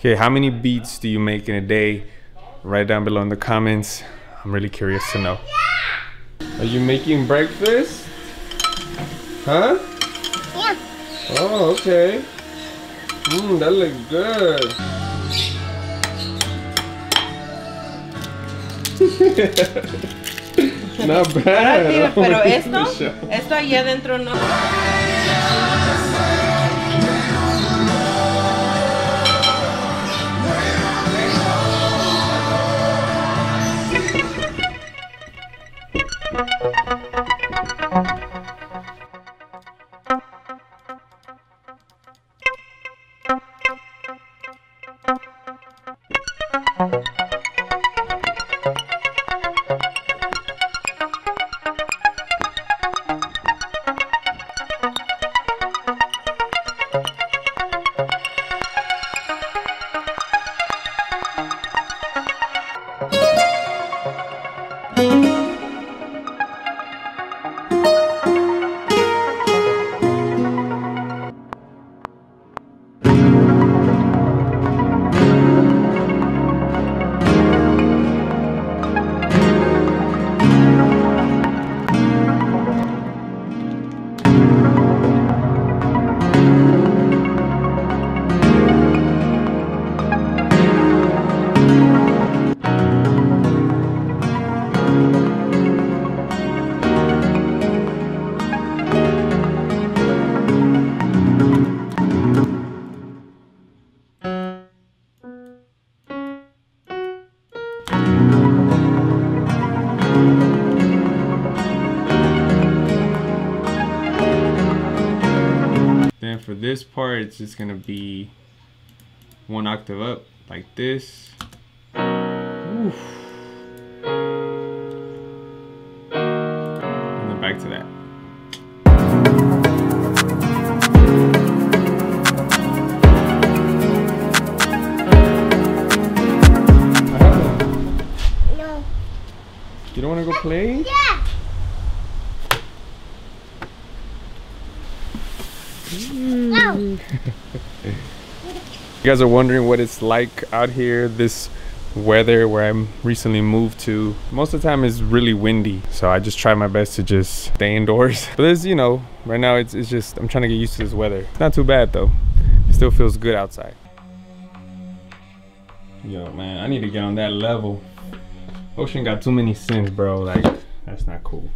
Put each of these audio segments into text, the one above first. Okay, how many beats do you make in a day? Write down below in the comments. I'm really curious to know. Are you making breakfast? Huh? Yeah. Oh, okay. That looks good. Not bad. Pero esto ahí adentro no. For this part, it's just gonna be one octave up, like this. Oof. And then back to that. No. You don't wanna go play? Yeah. You guys are wondering what it's like out here. This weather where I'm recently moved to, most of the time is really windy, so I just try my best to just stay indoors. But there's, you know, right now it's just I'm trying to get used to this weather. It's not too bad though. It still feels good outside. Yo man, I need to get on that level. Ocean got too many sins, bro. Like, that's not cool.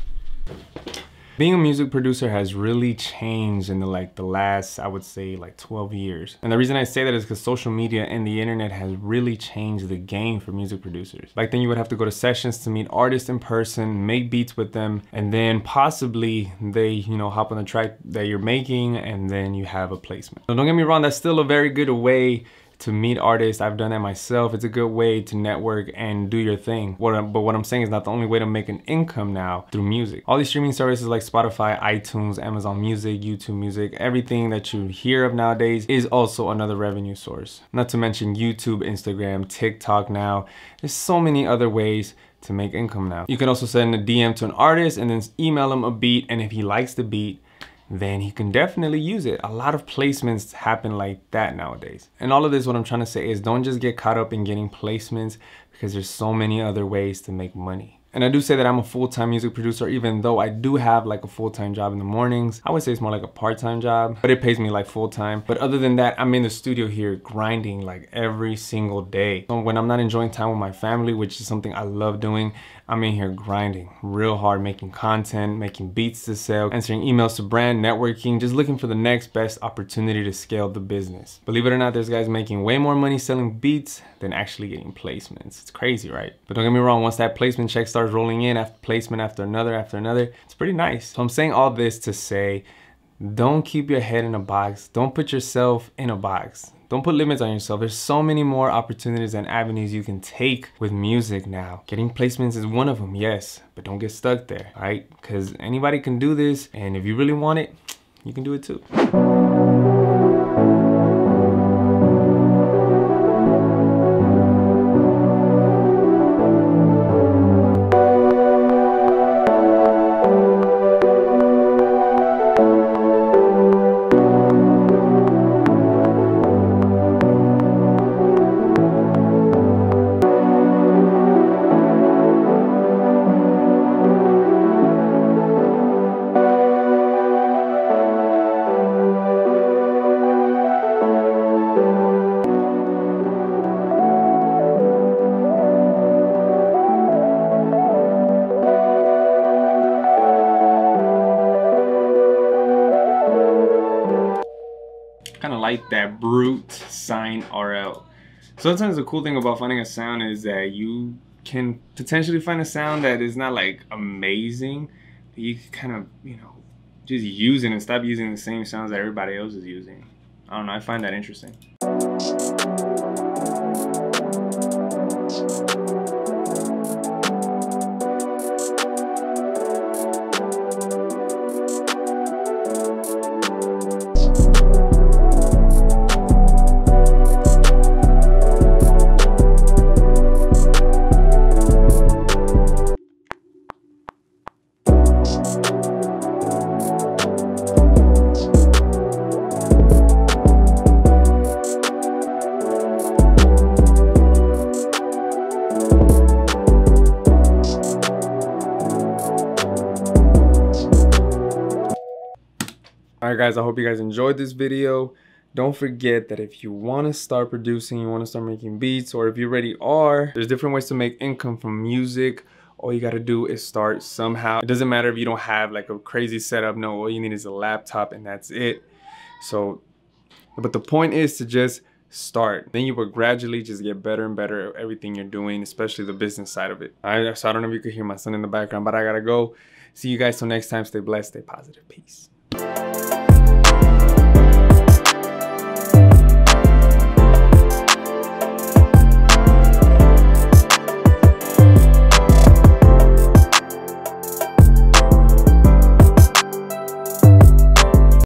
Being a music producer has really changed in the last, I would say, 12 years. And the reason I say that is because social media and the internet has really changed the game for music producers. Back then you would have to go to sessions to meet artists in person, make beats with them, and then possibly they, you know, hop on the track that you're making and then you have a placement. So don't get me wrong, that's still a very good way to meet artists. I've done that myself. It's a good way to network and do your thing. But what I'm saying is not the only way to make an income now through music. All these streaming services like Spotify, iTunes, Amazon Music, YouTube Music, everything that you hear of nowadays is also another revenue source. Not to mention YouTube, Instagram, TikTok now. There's so many other ways to make income now. You can also send a DM to an artist and then email him a beat, and if he likes the beat, then he can definitely use it. A lot of placements happen like that nowadays. And all of this, what I'm trying to say is don't just get caught up in getting placements, because there's so many other ways to make money. And I do say that I'm a full-time music producer, even though I do have like a full-time job in the mornings. I would say it's more like a part-time job, but it pays me like full-time. But other than that, I'm in the studio here grinding like every single day. So when I'm not enjoying time with my family, which is something I love doing, I'm in here grinding real hard, making content, making beats to sell, answering emails to brand, networking, just looking for the next best opportunity to scale the business. Believe it or not, there's guys making way more money selling beats than actually getting placements. It's crazy, right? But don't get me wrong, once that placement check starts rolling in, after placement after another, it's pretty nice. So I'm saying all this to say, don't keep your head in a box. Don't put yourself in a box. Don't put limits on yourself. There's so many more opportunities and avenues you can take with music now. Getting placements is one of them, yes, but don't get stuck there, all right? Because anybody can do this, and if you really want it, you can do it too. like that brute sine RL. Sometimes the cool thing about finding a sound is that you can potentially find a sound that is not like amazing, but you can kind of, you know, just use it and stop using the same sounds that everybody else is using. I don't know, I find that interesting. Alright guys, I hope you guys enjoyed this video. Don't forget that if you want to start producing, you want to start making beats, or if you already are, there's different ways to make income from music. All you got to do is start somehow. It doesn't matter if you don't have like a crazy setup. No, all you need is a laptop and that's it. So, but the point is to just start. Then you will gradually just get better and better at everything you're doing, especially the business side of it. Alright, so I don't know if you could hear my son in the background, but I gotta go. See you guys till next time. Stay blessed, stay positive. Peace.